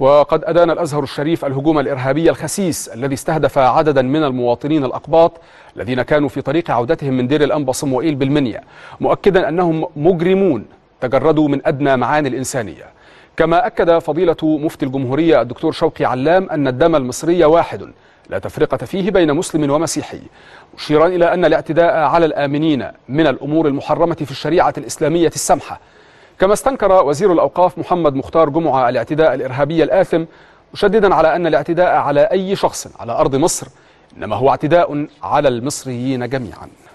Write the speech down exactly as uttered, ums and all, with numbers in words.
وقد أدان الأزهر الشريف الهجوم الإرهابي الخسيس الذي استهدف عددا من المواطنين الأقباط الذين كانوا في طريق عودتهم من دير الأنبا صموئيل بالمنيا، مؤكدا أنهم مجرمون تجردوا من أدنى معاني الإنسانية. كما أكد فضيلة مفتي الجمهورية الدكتور شوقي علام أن الدم المصري واحد لا تفرقة فيه بين مسلم ومسيحي، مشيرا إلى أن الاعتداء على الآمنين من الأمور المحرمة في الشريعة الإسلامية السمحة. كما استنكر وزير الأوقاف محمد مختار جمعة الاعتداء الإرهابي الآثم، مشددا على أن الاعتداء على أي شخص على أرض مصر إنما هو اعتداء على المصريين جميعا.